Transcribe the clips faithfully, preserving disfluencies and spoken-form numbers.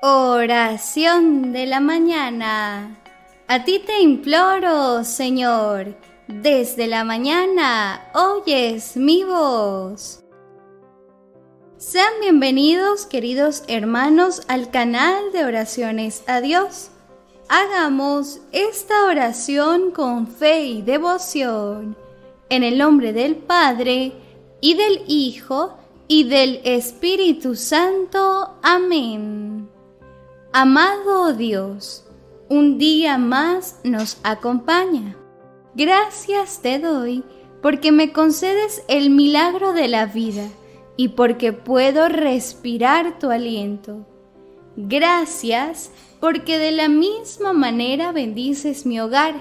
Oración de la mañana. A ti te imploro, Señor, desde la mañana oyes mi voz. Sean bienvenidos, queridos hermanos, al canal de Oraciones a Dios. Hagamos esta oración con fe y devoción. En el nombre del Padre, y del Hijo, y del Espíritu Santo. Amén. Amado Dios, un día más nos acompaña. Gracias te doy porque me concedes el milagro de la vida y porque puedo respirar tu aliento. Gracias porque de la misma manera bendices mi hogar,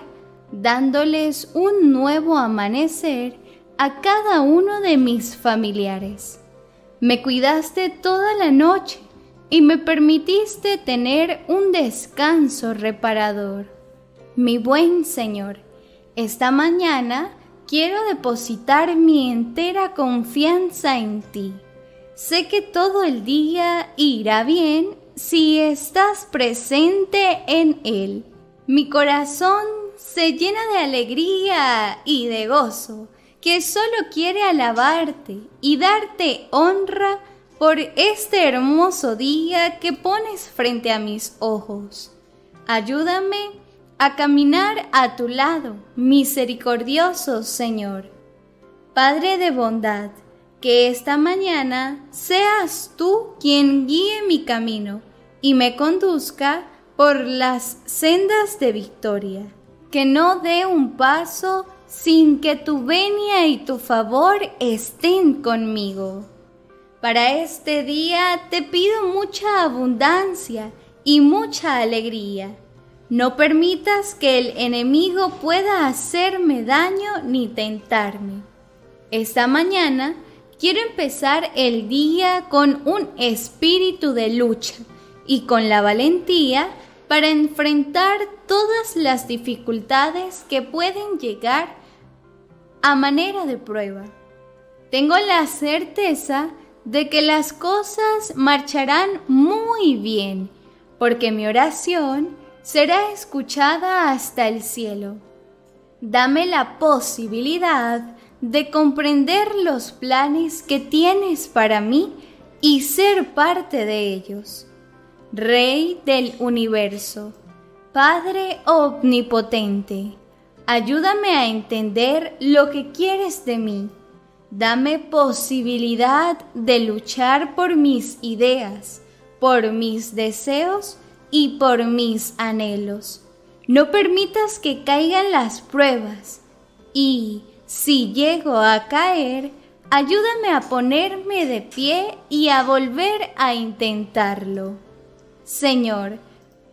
dándoles un nuevo amanecer a cada uno de mis familiares. Me cuidaste toda la noche y me permitiste tener un descanso reparador. Mi buen Señor, esta mañana quiero depositar mi entera confianza en ti. Sé que todo el día irá bien si estás presente en él. Mi corazón se llena de alegría y de gozo, que solo quiere alabarte y darte honra por este hermoso día que pones frente a mis ojos. Ayúdame a caminar a tu lado, misericordioso Señor. Padre de bondad, que esta mañana seas tú quien guíe mi camino y me conduzca por las sendas de victoria. Que no dé un paso sin que tu venia y tu favor estén conmigo. Para este día te pido mucha abundancia y mucha alegría. No permitas que el enemigo pueda hacerme daño ni tentarme. Esta mañana quiero empezar el día con un espíritu de lucha y con la valentía para enfrentar todas las dificultades que pueden llegar a manera de prueba. Tengo la certeza de que las cosas marcharán muy bien, porque mi oración será escuchada hasta el cielo. Dame la posibilidad de comprender los planes que tienes para mí y ser parte de ellos. Rey del universo, Padre omnipotente, ayúdame a entender lo que quieres de mí. Dame posibilidad de luchar por mis ideas, por mis deseos y por mis anhelos. No permitas que caigan las pruebas y, si llego a caer, ayúdame a ponerme de pie y a volver a intentarlo. Señor,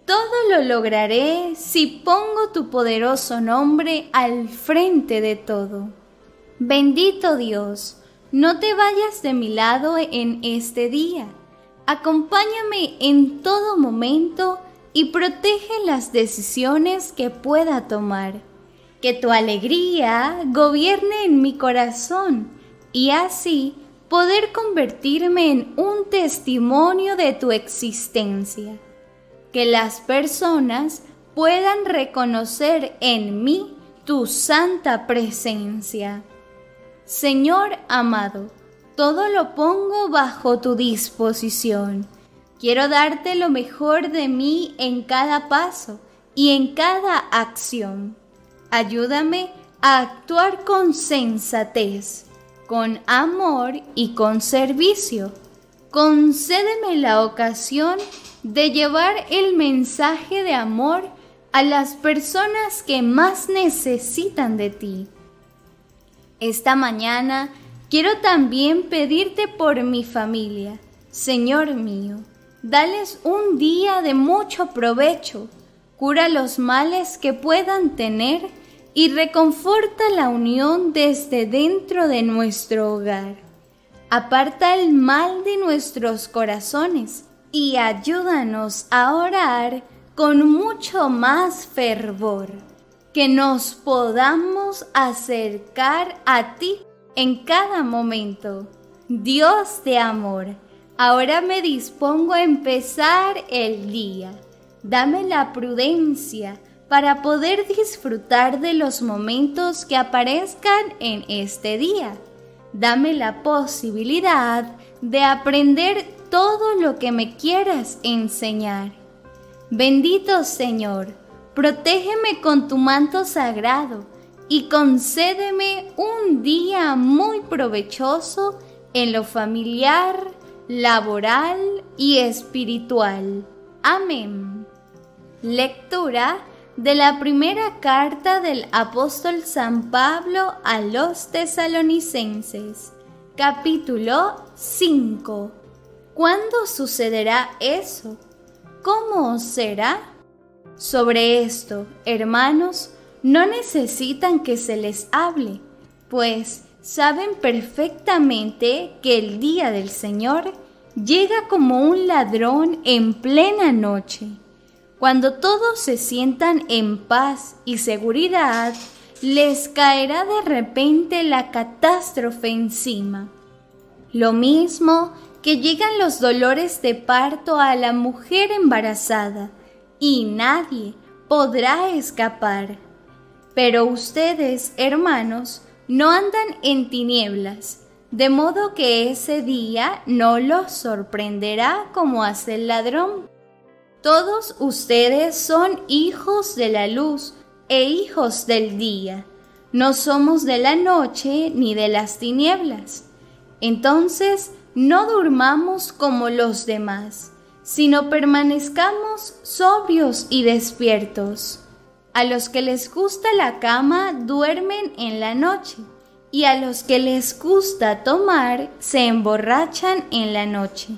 todo lo lograré si pongo tu poderoso nombre al frente de todo. Bendito Dios, no te vayas de mi lado en este día. Acompáñame en todo momento y protege las decisiones que pueda tomar. Que tu alegría gobierne en mi corazón y así poder convertirme en un testimonio de tu existencia. Que las personas puedan reconocer en mí tu santa presencia. Señor amado, todo lo pongo bajo tu disposición. Quiero darte lo mejor de mí en cada paso y en cada acción. Ayúdame a actuar con sensatez, con amor y con servicio. Concédeme la ocasión de llevar el mensaje de amor a las personas que más necesitan de ti. Esta mañana quiero también pedirte por mi familia. Señor mío, dales un día de mucho provecho, cura los males que puedan tener y reconforta la unión desde dentro de nuestro hogar. Aparta el mal de nuestros corazones y ayúdanos a orar con mucho más fervor, que nos podamos acercar a ti en cada momento. Dios de amor, Ahora me dispongo a empezar el día. Dame la prudencia para poder disfrutar de los momentos que aparezcan en este día. Dame la posibilidad de aprender todo lo que me quieras enseñar. Bendito Señor, protégeme con tu manto sagrado y concédeme un día muy provechoso en lo familiar, laboral y espiritual. Amén. Lectura de la primera carta del apóstol San Pablo a los tesalonicenses, capítulo cinco. ¿Cuándo sucederá eso? ¿Cómo será? Sobre esto, hermanos, no necesitan que se les hable, pues saben perfectamente que el día del Señor llega como un ladrón en plena noche. Cuando todos se sientan en paz y seguridad, les caerá de repente la catástrofe encima. Lo mismo que llegan los dolores de parto a la mujer embarazada, y nadie podrá escapar. Pero ustedes, hermanos, no andan en tinieblas, de modo que ese día no los sorprenderá como hace el ladrón. Todos ustedes son hijos de la luz e hijos del día. No somos de la noche ni de las tinieblas. Entonces, no durmamos como los demás, sino permanezcamos sobrios y despiertos. A los que les gusta la cama duermen en la noche, y a los que les gusta tomar se emborrachan en la noche.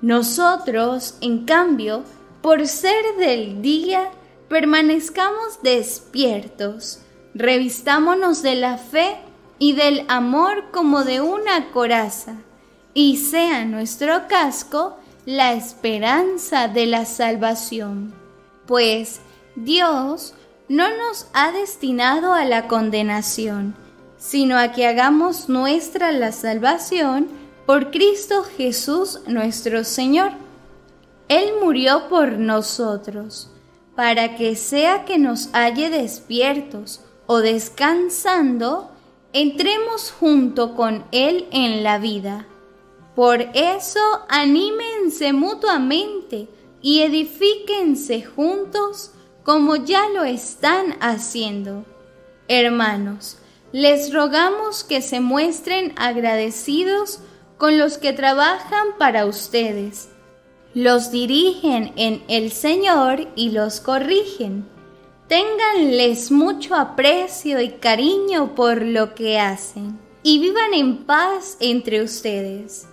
Nosotros, en cambio, por ser del día, permanezcamos despiertos, revistámonos de la fe y del amor como de una coraza, y sea nuestro casco la esperanza de la salvación. Pues Dios no nos ha destinado a la condenación, sino a que hagamos nuestra la salvación por Cristo Jesús nuestro Señor. Él murió por nosotros, para que sea que nos halle despiertos o descansando, entremos junto con Él en la vida. Por eso, anímense mutuamente y edifíquense juntos, como ya lo están haciendo. Hermanos, les rogamos que se muestren agradecidos con los que trabajan para ustedes, los dirigen en el Señor y los corrigen. Ténganles mucho aprecio y cariño por lo que hacen, y vivan en paz entre ustedes.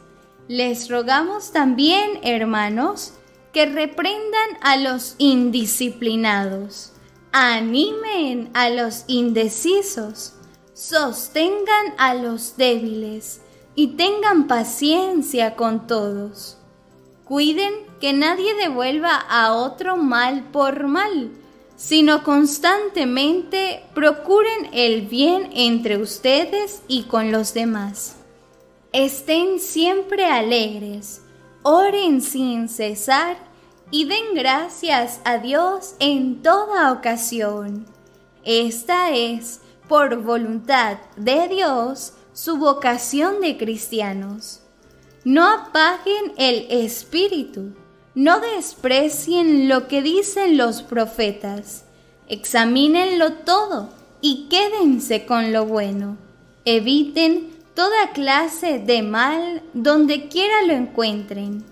Les rogamos también, hermanos, que reprendan a los indisciplinados, animen a los indecisos, sostengan a los débiles y tengan paciencia con todos. Cuiden que nadie devuelva a otro mal por mal, sino constantemente procuren el bien entre ustedes y con los demás. Estén siempre alegres. Oren sin cesar y den gracias a Dios en toda ocasión. Esta es, por voluntad de Dios, su vocación de cristianos. No apaguen el espíritu, no desprecien lo que dicen los profetas. Examínenlo todo y quédense con lo bueno. Eviten toda clase de mal, donde quiera lo encuentren.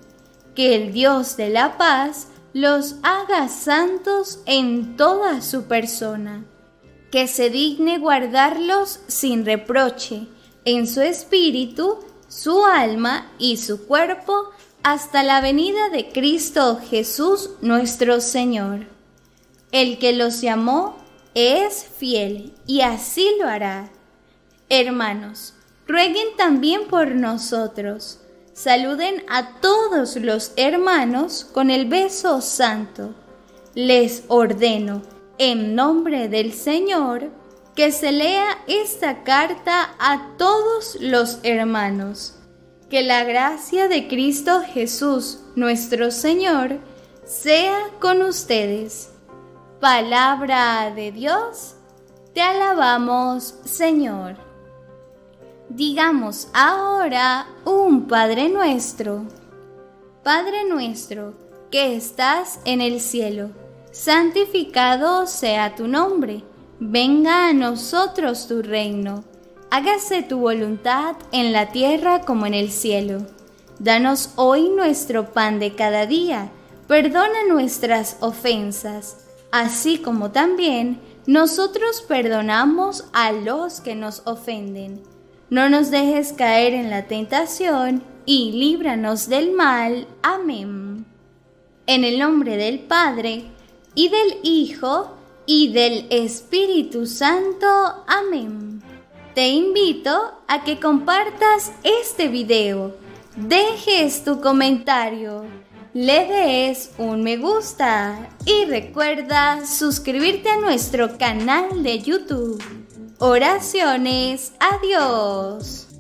Que el Dios de la paz los haga santos en toda su persona. Que se digne guardarlos sin reproche, en su espíritu, su alma y su cuerpo, hasta la venida de Cristo Jesús nuestro Señor. El que los llamó es fiel, y así lo hará. Hermanos, rueguen también por nosotros. Saluden a todos los hermanos con el beso santo. Les ordeno, en nombre del Señor, que se lea esta carta a todos los hermanos. Que la gracia de Cristo Jesús, nuestro Señor, sea con ustedes. Palabra de Dios, te alabamos, Señor. Digamos ahora un Padre nuestro. Padre nuestro, que estás en el cielo, santificado sea tu nombre. Venga a nosotros tu reino. Hágase tu voluntad en la tierra como en el cielo. Danos hoy nuestro pan de cada día. Perdona nuestras ofensas, así como también nosotros perdonamos a los que nos ofenden. No nos dejes caer en la tentación y líbranos del mal. Amén. En el nombre del Padre, y del Hijo, y del Espíritu Santo. Amén. Te invito a que compartas este video, dejes tu comentario, le des un me gusta y recuerda suscribirte a nuestro canal de YouTube. Oraciones a Dios.